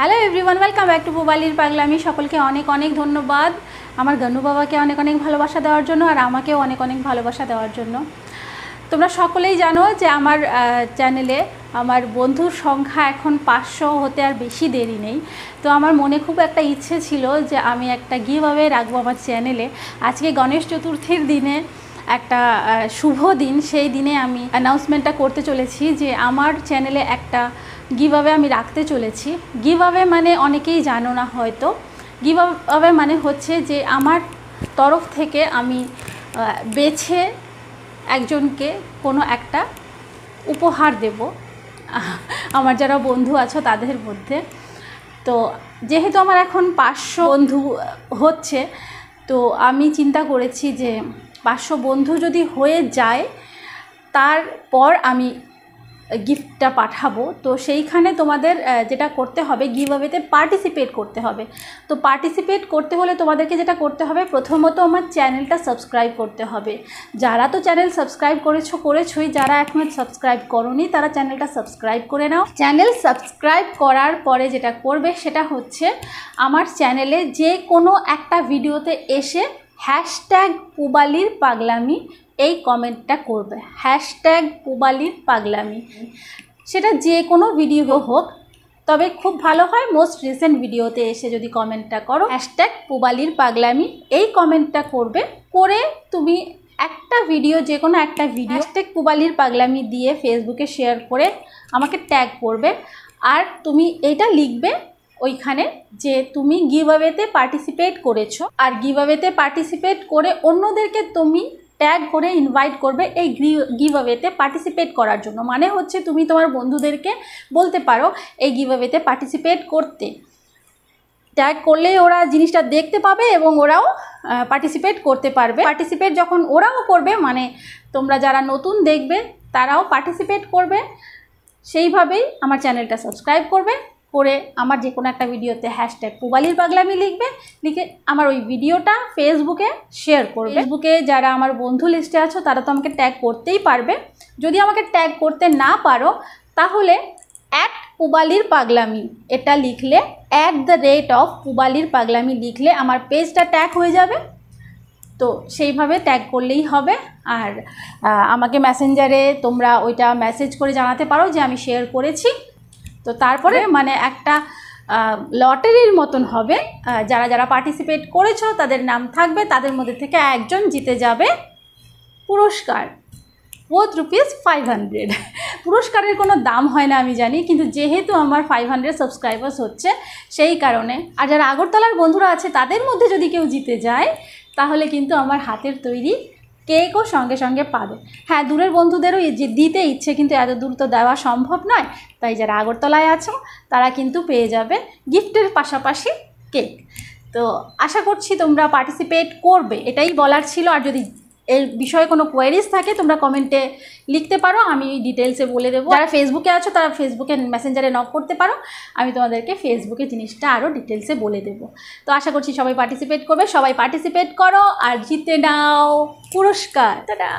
Hello everyone welcome back to पुबालिर पागलामी। सकल के अनेक अनेक धन्यवाद आमार गन्नू बाबा के अनेक अनेक भालोबासा देवार जोन्नो और आमाके अनेक अनेक भालोबासा देवार जोन्नो। तोमरा सकलेई जानो जे आमार चैनेले आमार बंधुर संख्या एखन 500 होते आर बेशी देरी नेई। तो आमार मने खूब एकटा इच्छे छिलो जे आमी एकटा गिव अवे राखबो आमार चैनेले। आजके गणेश चतुर्थीर दिने একটা শুভ দিন, সেই দিনে আমি অ্যানাউন্সমেন্টটা করতে চলেছি যে আমার চ্যানেলে একটা গিভঅ্যাওয়ে আমি রাখতে চলেছি। গিভঅ্যাওয়ে মানে অনেকেই জানো না হয়তো, গিভঅ্যাওয়ে মানে হচ্ছে যে আমার তরফ থেকে আমি বেছে একজনকে কোনো একটা উপহার দেব আমার যারা বন্ধু আছো তাদের মধ্যে। তো যেহেতু আমার এখন 500 বন্ধু হচ্ছে, তো আমি চিন্তা করেছি যে 500 बंधु जदि होए जाए तारपर आमी गिफ्टटा पाठाबो। तो सेइखाने तोमादेर जेटा करते हबे गिवअवेते पार्टिसिपेट करते हबे। तो पार्टिसिपेट करते होले तोमादेरके जेटा करते हबे प्रथमत आमार चैनलटा सबस्क्राइब करते हबे। जारा तो चैनल सबस्क्राइब करेछो करेछोई, जारा एखोनो सबस्क्राइब करोनी तारा चैनलटा सबस्क्राइब करे नाओ। चैनल सबस्क्राइब करार परे जेटा करबे सेटा होच्छे आमार चैनेले जे कोनो एकटा भिडियोते एसे हैशटैग पुबालिर पागलामी এই কমেন্টটা করবে। हैशटैग পুবালির পাগলামি সেটা যে কোনো ভিডিও হোক, তবে খুব ভালো হয় মোস্ট রিসেন্ট ভিডিওতে এসে যদি কমেন্টটা করো हैशटैग পুবালির পাগলামি এই কমেন্টটা করবে। করে তুমি একটা ভিডিও, যে কোনো একটা ভিডিও हैशटैग পুবালির পাগলামি দিয়ে ফেসবুকে শেয়ার করে আমাকে ট্যাগ করবে। আর তুমি এটা লিখবে ওইখানে যে তুমি গিভঅ্যাওয়েতে পার্টিসিপেট করেছো, আর গিভঅ্যাওয়েতে পার্টিসিপেট করে অন্যদেরকে তুমি ট্যাগ করে ইনভাইট করবে এই গিভঅ্যাওয়েতে পার্টিসিপেট করার জন্য। মানে হচ্ছে তুমি তোমার বন্ধুদেরকে বলতে পারো এই গিভঅ্যাওয়েতে পার্টিসিপেট করতে। ট্যাগ করলে ওরা জিনিসটা দেখতে পাবে এবং ওরাও পার্টিসিপেট করতে পারবে। পার্টিসিপেট যখন ওরাও করবে মানে তোমরা যারা নতুন দেখবে তারাও পার্টিসিপেট করবে। সেইভাবেই আমার চ্যানেলটা সাবস্ক্রাইব করবে, করে আমার যে কোনো একটা ভিডিওতে হ্যাশট্যাগ পুবালির পাগলামি লিখবে, লিখে আমার ওই ভিডিওটা ফেসবুকে শেয়ার করবে। ফেসবুকে যারা আমার বন্ধু লিস্টে আছো তারা তো আমাকে ট্যাগ করতেই পারবে। যদি আমাকে ট্যাগ করতে না পারো তাহলে @ পুবালির পাগলামি এটা লিখলে @pubalirpaglami পুবালির পাগলামি লিখলে আমার পেজটা ট্যাগ হয়ে যাবে। তো সেইভাবে ট্যাগ করলেই হবে। আর আমাকে মেসেঞ্জারে তোমরা ওইটা মেসেজ করে জানাতে পারো যে আমি শেয়ার করেছি। তো তারপরে মানে একটা লটারির মতন হবে, যারা যারা পার্টিসিপেট করেছো তাদের নাম থাকবে, তাদের মধ্যে থেকে একজন জিতে যাবে পুরস্কার ₹500। পুরস্কারের কোনো দাম হয় না আমি জানি, কিন্তু যেহেতু আমার 500 সাবস্ক্রাইবার্স হচ্ছে সেই কারণে। আর যারা আগরতলার বন্ধুরা আছে তাদের মধ্যে যদি কেউ জিতে যায় তাহলে কিন্তু আমার হাতের তৈরি কেকও সঙ্গে সঙ্গে পাবে। হ্যাঁ, দূরের বন্ধুদেরও যে দিতে ইচ্ছে, কিন্তু এত দূর তো দেওয়া সম্ভব নয়, তাই যারা আগরতলায় আছো তারা কিন্তু পেয়ে যাবে গিফটের পাশাপাশি কেক। তো আশা করছি তোমরা পার্টিসিপেট করবে, এটাই বলার ছিল। আর যদি এর বিষয়ে কোনো কোয়েরিজ থাকে তোমরা কমেন্টে লিখতে পারো, আমি ডিটেলসে বলে দেবো। যারা ফেসবুকে আছো তারা ফেসবুকে মেসেঞ্জারে নক করতে পারো, আমি তোমাদেরকে ফেসবুকে জিনিসটা আরও ডিটেলসে বলে দেবো। তো আশা করছি সবাই পার্টিসিপেট করবে। সবাই পার্টিসিপেট করো আর জিতে নাও পুরস্কার। টাটা।